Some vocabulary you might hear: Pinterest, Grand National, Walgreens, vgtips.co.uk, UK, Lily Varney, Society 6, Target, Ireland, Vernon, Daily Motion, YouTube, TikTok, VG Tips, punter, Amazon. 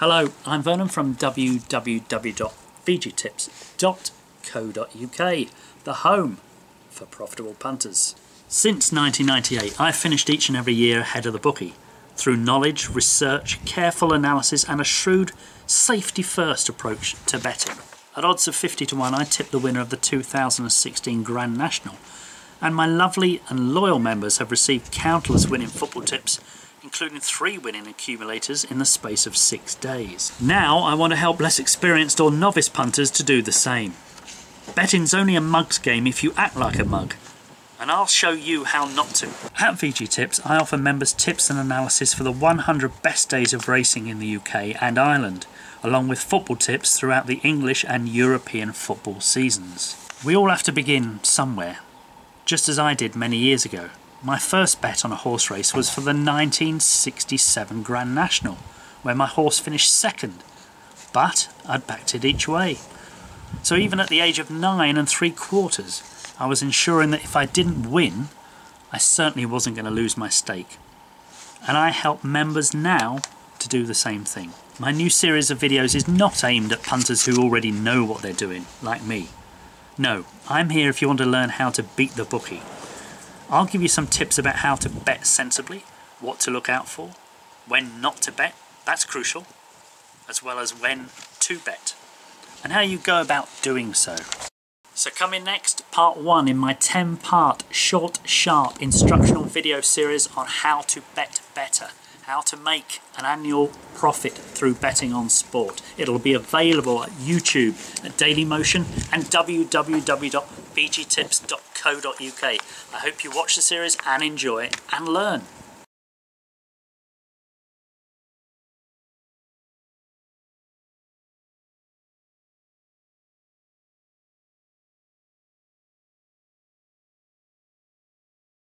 Hello, I'm Vernon from www.vgtips.co.uk, the home for profitable punters. Since 1998, I've finished each and every year ahead of the bookie through knowledge, research, careful analysis and a shrewd safety-first approach to betting. At odds of 50-1, I tipped the winner of the 2016 Grand National, and my lovely and loyal members have received countless winning football tips, including 3 winning accumulators in the space of 6 days. Now I want to help less experienced or novice punters to do the same. Betting's only a mug's game if you act like a mug, and I'll show you how not to. At VG Tips, I offer members tips and analysis for the 100 best days of racing in the UK and Ireland, along with football tips throughout the English and European football seasons. We all have to begin somewhere, just as I did many years ago. My first bet on a horse race was for the 1967 Grand National, where my horse finished second, but I'd backed it each way. So even at the age of 9 3/4, I was ensuring that if I didn't win, I certainly wasn't going to lose my stake. And I help members now to do the same thing. My new series of videos is not aimed at punters who already know what they're doing, like me. No, I'm here if you want to learn how to beat the bookie. I'll give you some tips about how to bet sensibly, what to look out for, when not to bet, that's crucial, as well as when to bet, and how you go about doing so. So coming next, part 1 in my 10-part short, sharp instructional video series on how to bet better, how to make an annual profit through betting on sport. It'll be available at YouTube, at Daily Motion, and www.vgtips.co.uk. I hope you watch the series and enjoy it and learn.